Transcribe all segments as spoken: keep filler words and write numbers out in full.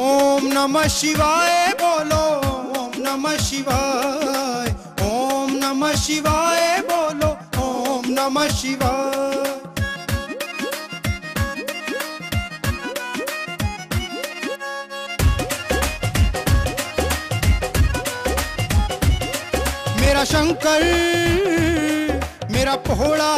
ओम नमः शिवाय बोलो, ओम नमः शिवाय, ओम नमः शिवाय बोलो, ओम नमः शिवाय। मेरा शंकर मेरा भोला,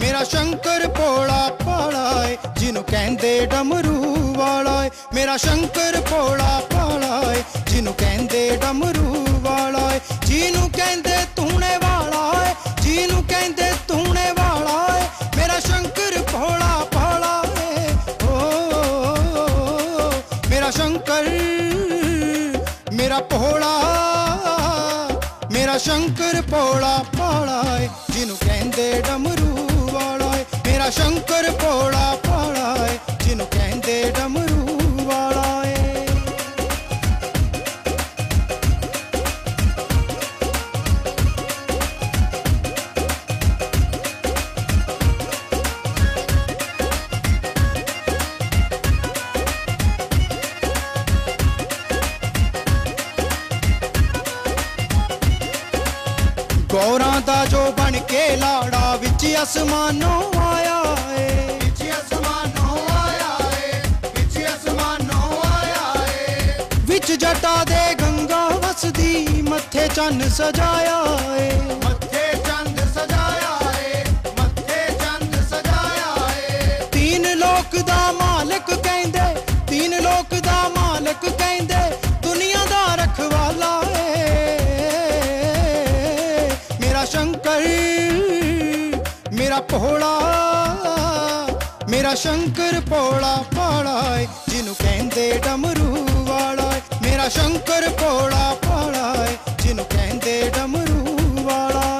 मेरा शंकर भोला भाला है, जिन्हू कहंदे डमरू वाला है। मेरा शंकर भोला भाला है, जिन्हू कहंदे डमरू वाला है, जिन्हू कहंदे तूने वाला है, जिन्हू कहंदे तूने वाला है। मेरा शंकर भोला भाला है, ओ मेरा शंकर मेरा भोला, मेरा शंकर भोला भाला है, जिन्हू कहंदे डमरू वाला है। मेरा शंकर भोला भाला है, जिन्हू कहंदे डमरू वाला है। गौरां दा जो बन के लाड़ा विच आसमानों आया है, विच आसमानों आया है, विच आसमानों आया है। विच जटा दे गंगा वसदी, मथे चंद सजाया है, मथे चंद सजाया है, मथे चंद सजाया है। तीन लोक दा मालिक कहंदे, तीन लोक दा मालिक कहंदे, दुनिया दा रखवाला है। मेरा शंकर मेरा भोला, मेरा शंकर भोला भाला है, जिन्हू कहंदे डमरू वाला है। मेरा शंकर भोला भाला है, जिन्हू कहंदे डमरू वाला है।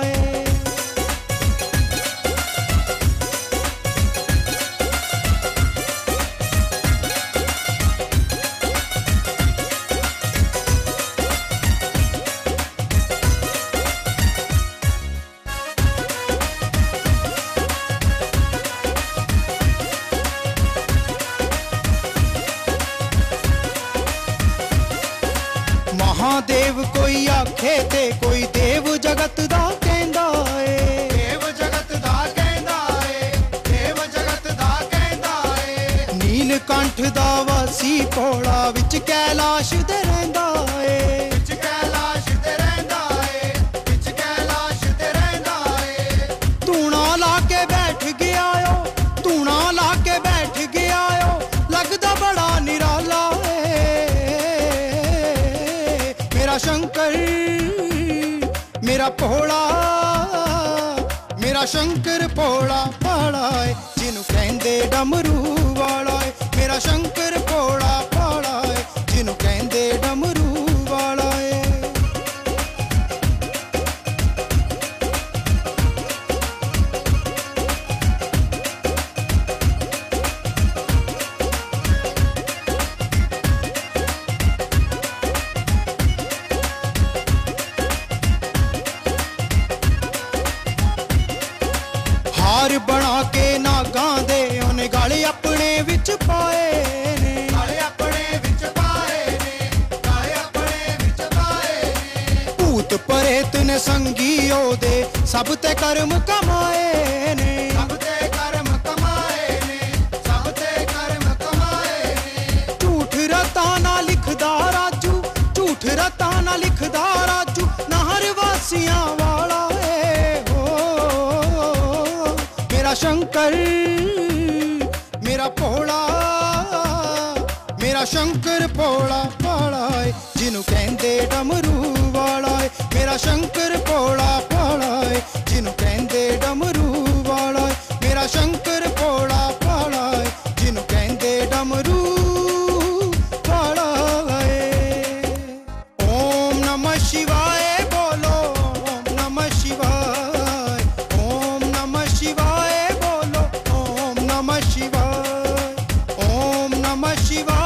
महादेव कोई आखे ते कोई देव जगत दा कहंदा है, देव जगत दा कहंदा है, देव जगत दा कहंदा है। नीलकंठ दा वासी भोला, विच कैलाश ते रहिंदा है, विच कैलाश ते रहिंदा है, विच कैलाश ते रहिंदा है। धूना ला के बैठ गया ओ, धूना ला के बैठ गया ओ, लगदा बड़ा निराला है। मेरा शंकर मेरा भोला, मेरा शंकर भोला भाला है, जिन्हू कहंदे डमरू वाला है। मेरा शंकर भोला भाला है, जिन्हू कहंदे डमरू वाला है। हार बना के नागा दे उन्हें गले अपने विच पाए ने, गले अपने विच पाए ने, गले अपने विच पाए ने। भूत प्रेत ने संगी ओदे सब ते कर्म कमाए ने, सब ते कर्म कमाए ने, सब ते कर्म कमाए ने। झूठ रता ना लिखदा राजू, झूठ रता ना लिखदा राजू, नाहर वासियां वाला है। मेरा शंकर मेरा भोला, मेरा शंकर भोला भाला है, जिन्हू कहंदे डमरू वाला है। मेरा शंकर भोला भाला है, जिन्हू कहंदे डमरू वाला है। मेरा शंकर भोला भाला है, जिन्हू कहंदे डमरू वाला है। ओम नमः शिवाय बोलो, ओम नमः शिवाय, ओम नमः शिवाय, ओम नमः शिवाय, ओम नमः शिवाय।